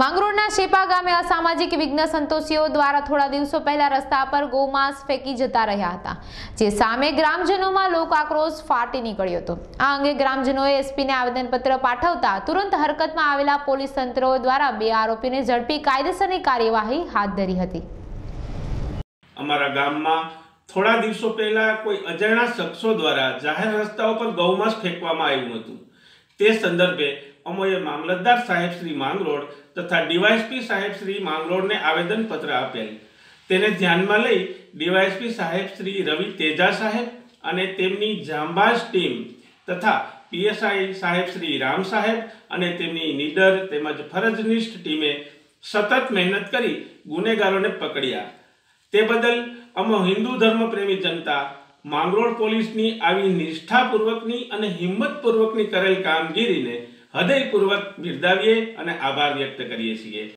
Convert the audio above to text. માંગરોળના શેપા ગામે અસામાજિક વિઘ્ન સંતોષીઓ દ્વારા થોડા દિવસો પહેલા રસ્તા પર ગોમાંસ ફેંકી જતા રહ્યા હતા, જે સામે ગ્રામજનોમાં લોક આક્રોશ ફાટી નીકળ્યો હતો. આ અંગે ગ્રામજનોએ એસપીને આવેદનપત્ર પાઠવતા તુરંત હરકતમાં આવેલા પોલીસ તંત્ર દ્વારા બે આરોપીને ઝડપી કાયદેસરની કાર્યવાહી હાથ ધરી હતી. અમારા ગામમાં થોડા દિવસો પહેલા કોઈ અજાણ્યા શખ્સો દ્વારા જાહેર રસ્તાઓ પર ગૌમાંસ ફેંકવામાં આવ્યું હતું. તે સંદર્ભે અમોએ મામલતદાર સાહેબ શ્રી માંગરોળ તથા ડીવાયએસપી સાહેબ શ્રી માંગરોળને આવેદન પત્ર આપેલ. તેને ધ્યાનમાં લઈ ડીવાયએસપી સાહેબ શ્રી રવિ તેજા સાહેબ અને તેમની જાંબાજ ટીમ તથા પીએસઆઈ સાહેબ શ્રી રામ સાહેબ અને તેમની નીડર તેમજ ફરજનિષ્ઠ ટીમે સતત મહેનત કરી ગુનેગારોને પકડ્યા. તે બદલ અમો હિન્દુ ધર્મપ્રેમી જનતા માંગરોળ પોલીસની આવી નિષ્ઠાપૂર્વકની અને હિંમતપૂર્વકની કરેલ કામગીરીને હૃદયપૂર્વક બિરદાવીએ અને આભાર વ્યક્ત કરીએ છીએ.